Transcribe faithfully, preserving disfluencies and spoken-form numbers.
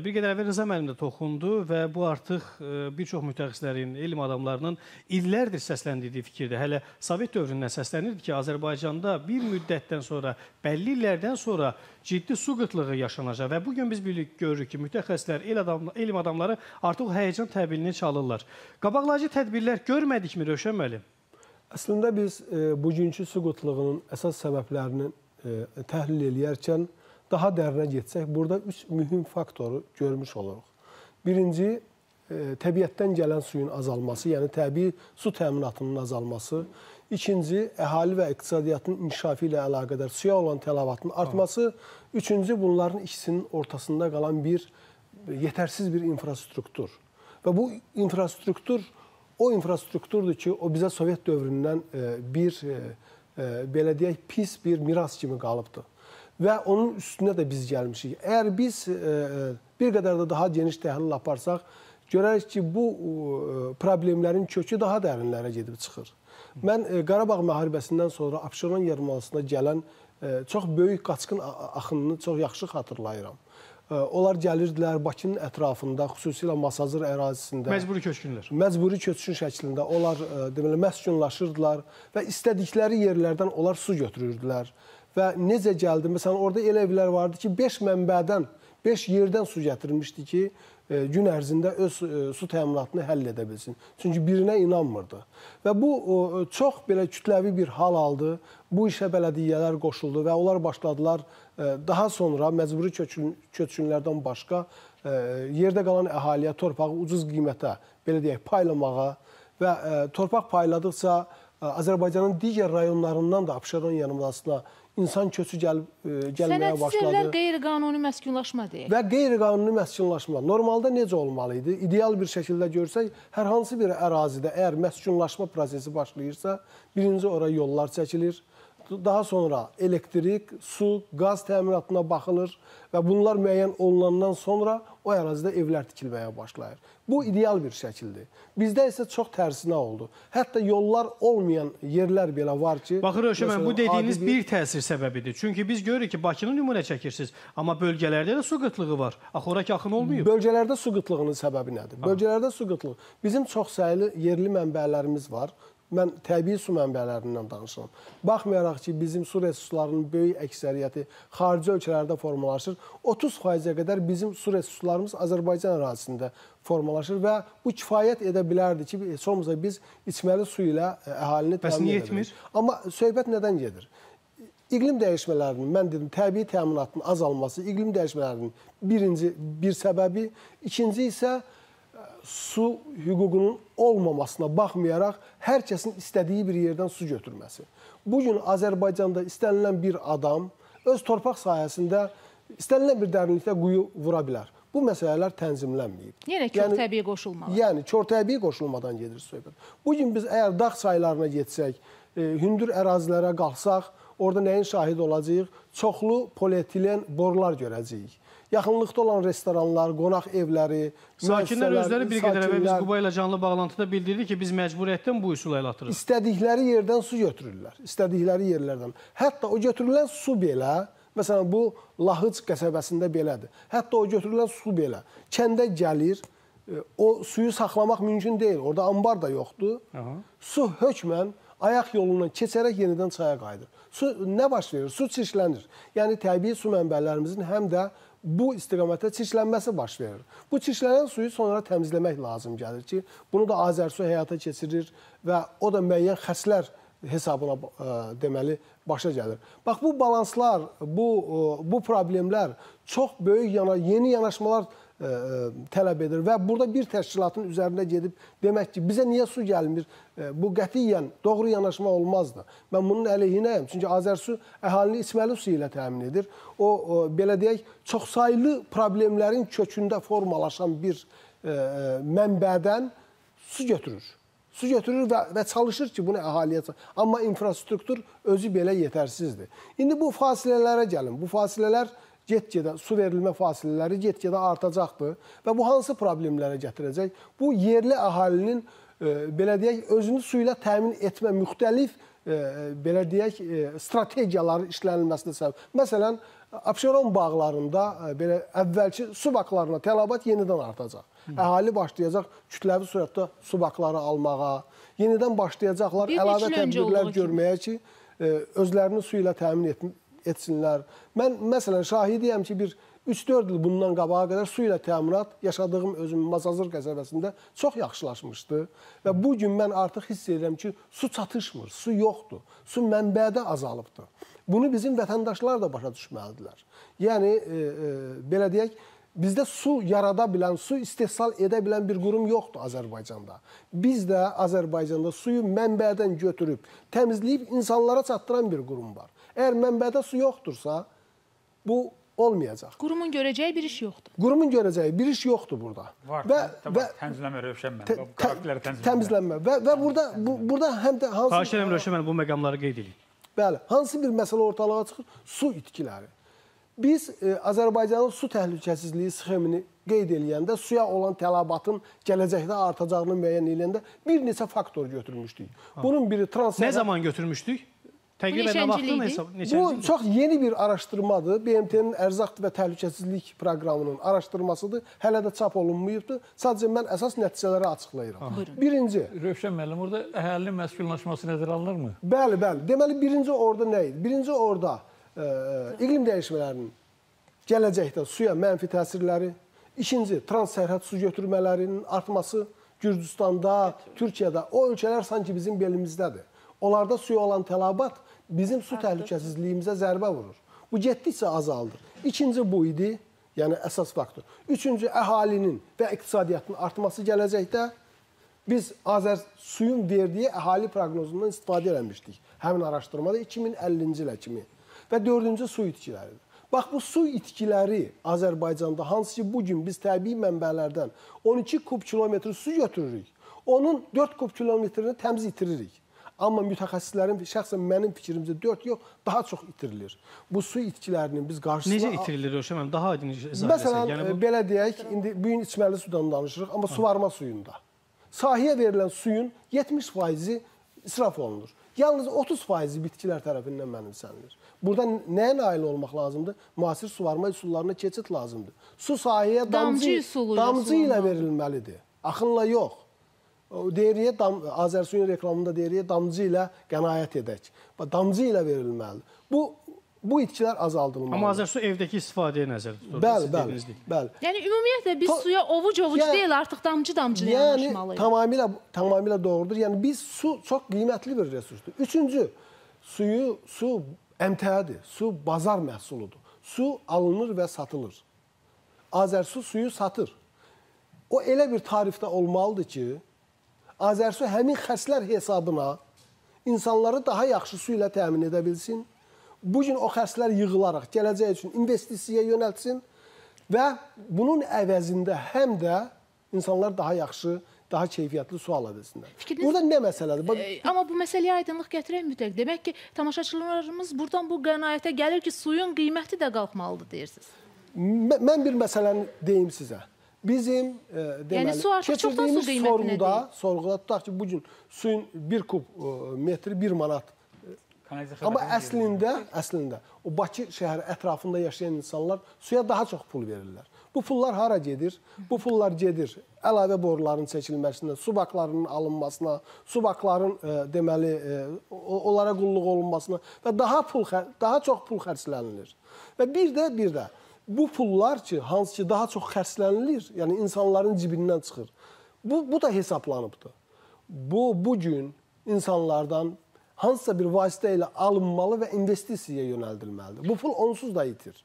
Bir qədər əvvəl Rıza Məlim də toxundu və bu artıq bir çox mütəxəssislərin, elm adamlarının illərdir səsləndirdiyi fikirdir. Hələ Sovet dövründən səslənirdi ki, Azərbaycanda bir müddətdən sonra, bəlli illərdən sonra ciddi su qıtlığı yaşanacaq və bugün biz birlik görürük ki, mütəxəssislər, elm adamları artıq həyəcan təbilini çalırlar. Qabaqlayıcı tədbirlər görmədikmi Röşən Məlim? Əslində biz bugünkü su qıtlığının əsas səbəblərini təhlil eləyərkən daha dərinə getsək, burada üç mühüm faktoru görmüş oluruq. Birinci, təbiətdən gələn suyun azalması, yəni təbii su təminatının azalması. İkinci, əhali və iqtisadiyyatın inkişafı ilə əlaqədar suya olan tələbatın artması. Üçüncü, bunların ikisinin ortasında qalan bir yetərsiz bir infrastruktur. Və bu infrastruktur, o infrastrukturdur ki, o bizə Sovet dövründən bir, belə deyək, pis bir miras kimi qalıbdır. Və onun üstünə də biz gəlmişik. Əgər biz bir qədər də daha geniş təhlil aparsaq, görərik ki, bu problemlərin kökü daha dərinlərə gedib çıxır. Mən Qarabağ müharibəsindən sonra Abşeron yarımadasına gələn çox böyük qaçqın axınını çox yaxşı xatırlayıram. Onlar gəlirdilər Bakının ətrafında, xüsusilə Məzəzir ərazisində. Məcburi köçkünlər. Məcburi köçkün şəklində onlar məskunlaşırdılar və istədikləri yerlərdən onlar su götürürdülər. Və necə gəldi? Məsələn, orada elə evlər vardı ki, beş mənbədən, beş yerdən su gətirmişdi ki, gün ərzində öz su təminatını həll edə bilsin. Çünki birinə inanmırdı. Və bu, çox belə kütləvi bir hal aldı. Bu işə bələdiyyələr qoşuldu və onlar başladılar daha sonra məcburi köçkünlərdən başqa yerdə qalan əhaliyə, torpağı ucuz qiymətə, belə deyək, paylamağa və torpaq payladıqca Azərbaycanın digər rayonlarından da Abşeron yarımadasına İnsan köçü gəlməyə başladı. Sənədsizlər qeyri-qanuni məskunlaşma deyək. Və qeyri-qanuni məskunlaşma. Normalda necə olmalı idi? İdeal bir şəkildə görsək, hər hansı bir ərazidə əgər məskunlaşma prosesi başlayırsa, birinci oraya yollar çəkilir, daha sonra elektrik, su, qaz təminatına baxılır və bunlar müəyyən olunandan sonra o ərazidə evlər tikilməyə başlayır. Bu, ideal bir şəkildir. Bizdə isə çox tərsinə oldu. Hətta yollar olmayan yerlər belə var ki... Baxın, Röşən Məlim, bu dediyiniz bir təsir səbəbidir. Çünki biz görürük ki, Bakını nümunə çəkirsiniz, amma bölgələrdə də su qıtlığı var. Axoraki axın olmuyor. Bölgələrdə su qıtlığının səbəbi nədir? Bölgələrdə su qıtlığı... Bizim çox sayılı yerli mənbələrimiz var. Mən təbii su mənbələrindən danışıram. Baxmayaraq ki, bizim su resurslarının böyük əksəriyyəti xarici ölkələrdə formalaşır. otuz faizə qədər bizim su resurslarımız Azərbaycan ərazisində formalaşır və bu kifayət edə bilərdi ki, sonumuza biz içməli su ilə əhalini təmin edəmirik. Amma söhbət nədən gedir? İqlim dəyişmələrinin, mən dedim, təbii təminatının azalması, iqlim dəyişmələrinin birinci bir səbəbi, ikinci isə su hüququnun olmamasına baxmayaraq hər kəsin istədiyi bir yerdən su götürməsi. Bugün Azərbaycanda istənilən bir adam öz torpaq sahəsində istənilən bir dərinlikdə quyu vura bilər. Bu məsələlər tənzimlənməyib. Yenə kör təbii qoşulmadan. Yəni, kör təbii qoşulmadan gedir söhbət. Bugün biz əgər dağ çaylarına getsək, hündür ərazilərə qalxsaq, orada nəyin şahid olacağıq? Çoxlu polietilen borular görəcəyik. Yaxınlıqda olan restoranlar, qonaq evləri, sakinlər özləri bir qədər əvvəl biz Quba ilə canlı bağlantıda bildirdik ki, biz məcburiyyətdən bu üsula el atırıq. İstədikləri yerdən su götürürlər, istədikləri yerlərdən. Hətta o götürülən su belə, məsələn, bu Lahıç qəsəbəsində belədir. Hətta o götürülən su belə kəndə gəlir, o suyu saxlamaq mümkün deyil, orada ambar da yoxdur. Su hökmən ayaq yolundan keçərək yenidən çaya qayıdır. Su nə baş verir? Su çirklənir. Yəni, təbii su mənbələrimizin həm də bu istiqamətdə çirklənməsi baş verir. Bu çirklənən suyu sonra təmizləmək lazım gəlir ki, bunu da Azərsu həyata keçirir və o da müəyyən xərclər hesabına deməli başa gəlir. Bax, bu balanslar, bu problemlər çox böyük yeni yanaşmalar tələb edir və burada bir təşkilatın üzərində gedib demək ki, bizə niyə su gəlmir? Bu qətiyyən doğru yanaşma olmazdı. Mən bunun əleyhinəyəm. Çünki Azərsu əhalini içməli su ilə təmin edir. O, belə deyək, çoxsaylı problemlərin kökündə formalaşan bir mənbədən su götürür. Su götürür və çalışır ki, bunu əhaliyə çalışır. Amma infrastruktur özü belə yetərsizdir. İndi bu fasilələrə gəlin. Bu fasilələr get-gedə, su verilmə fasilələri get-gedə artacaqdır və bu hansı problemlərə gətirəcək? Bu, yerli əhalinin, belə deyək, özünü su ilə təmin etmə müxtəlif belə deyək, strategiyaların işlənilməsinə səbəb. Məsələn, Abşeron bağlarında belə əvvəlki su baklarına tələbat yenidən artacaq. Əhali başlayacaq kütləvi surətdə su bakları almağa, yenidən başlayacaqlar əlavə tədbirlər görməyə ki, özlərini su ilə təmin etsinlər. Mən məsələn şahidiyəm ki, bir üç dörd il bundan qabağa qədər su ilə təminat yaşadığım özümün Məzəzir qəsəbəsində çox yaxşılaşmışdı. Və bugün mən artıq hiss edirəm ki, su çatışmır, su yoxdur, su mənbədə azalıbdır. Bunu bizim vətəndaşlar da başa düşməlidirlər. Yəni, e, e, belə deyək, bizdə su yarada bilən, su istehsal edə bilən bir qurum yoxdur Azərbaycanda. Biz də Azərbaycanda suyu mənbədən götürüb, təmizləyib insanlara çatdıran bir qurum var. Əgər mənbədə su yoxdursa, bu olmayacaq. Qurumun görəcəyi bir iş yoxdur. Qurumun görəcəyi bir iş yoxdur burada. Var, tənzimləmə, Röşən Məlim. Təmizlənmə. Və burada həm də hansı... Qarşıram, Röşən Məlim, bu məqamları qeyd edin. Bəli, hansı bir məsələ ortalığa çıxır? Su itkiləri. Biz Azərbaycanın su təhlükəsizliyi sxemini qeyd edəndə, suya olan tələbatın gələcəkdə artacağını müəyyən edəndə bir neçə faktor götürmüşdük. Bunun biri transfer... Nə zaman götürmüşdük? Bu çox yeni bir araşdırmadır. B M T'nin Ərzaq və Təhlükəsizlik proqramının araşdırmasıdır. Hələ də çap olunmayıbdır. Sadəcə mən əsas nəticələri açıqlayıram. Birinci... Röşən müəllim, orada əhalinin məskunlaşması nəzərə alınırmı? Bəli, bəli. Deməli, birinci orada nə idi? Birinci orada iqlim dəyişmələrinin gələcəkdə suya mənfi təsirləri, ikinci transsərhəd su götürmələrinin artması Gürcistanda, Türkiyədə, o ölkələr sanki bizim belimizdədir. Onlarda suya olan tələbat bizim su təhlükəsizliyimizə zərbə vurur. Bu getdikcə azaldır. İkinci bu idi, yəni əsas faktor. Üçüncü, əhalinin və iqtisadiyyatın artması gələcəkdə biz Azersuyun verdiyi əhali proqnozundan istifadə eləmişdik. Həmin araşdırmada iki min əllinci ilə kimi. Və dördüncü, su itkiləridir. Bax, bu su itkiləri Azərbaycanda, hansı ki, bugün biz təbii mənbələrdən on iki kub kilometr su götürürük, onun dörd kub kilometrini təmiz itiririk. Amma mütəxəssislərin, şəxsən mənim fikrimcə dörd yox, daha çox itirilir. Bu su itkilərinin biz qarşısına... Necə itirilir, Röşən Məlim? Daha aydın izah edəsək. Məsələn, belə deyək, bu gün içməli sudan danışırıq, amma suvarma suyunda. Sahəyə verilən suyun yetmiş faizi israf olunur. Yalnız otuz faizi bitkilər tərəfindən mənimsənilir. Burada nəyə nail olmaq lazımdır? Müasir suvarma üsullarına keçid lazımdır. Su sahəyə damcı ilə verilməlidir. Axınla yox. Deyriyə, Azərsu'nun reklamında deyriyə damcı ilə qənaət edək. Damcı ilə verilməlidir. Bu itkilər azaldılmalıdır. Amma Azərsu evdəki istifadəyə nəzər tutur. Bəli, bəli, bəli. Yəni, ümumiyyətlə, biz suya ovuc-ovuc deyil, artıq damcı-damcı yanaşmalıyıq. Yəni, tamamilə doğrudur. Yəni, biz su çox qiymətli bir resursdur. Üçüncü, suyu, su əmtəədir, su bazar məhsuludur. Su alınır və satılır. Azərsu suyu satır. O elə bir tarifdə olmalıdır ki, Azərsu həmin xərclər hesabına insanları daha yaxşı su ilə təmin edə bilsin. Bugün o xərclər yığılaraq gələcək üçün investisiyaya yönəltsin və bunun əvəzində həm də insanlar daha yaxşı, daha keyfiyyətli su ala bilsinlər. Burada nə məsələdir? Amma bu məsələyə aydınlıq gətirək mütləq. Demək ki, tamaşaçılarımız buradan bu qənaətə gəlir ki, suyun qiyməti də qalxmalıdır, deyirsiniz. Mən bir məsələni deyim sizə. Bizim keçirdiyimiz sorğuda tutaq ki, bugün suyun bir kub metri bir manat. Amma əslində o Bakı şəhəri ətrafında yaşayan insanlar suya daha çox pul verirlər. Bu pullar hara gedir? Bu pullar gedir əlavə boruların çəkilməsində, su baklarının alınmasına, su bakların deməli, onlara qulluq olunmasına və daha çox pul xərclənilir. Və bir də, bir də. Bu pullar ki, hansı ki daha çox xərclənilir, yəni insanların cibindən çıxır. Bu da hesablanıbdır. Bu, bugün insanlardan hansısa bir vasitə ilə alınmalı və investisiyaya yönəldilməlidir. Bu pul onsuz da itir.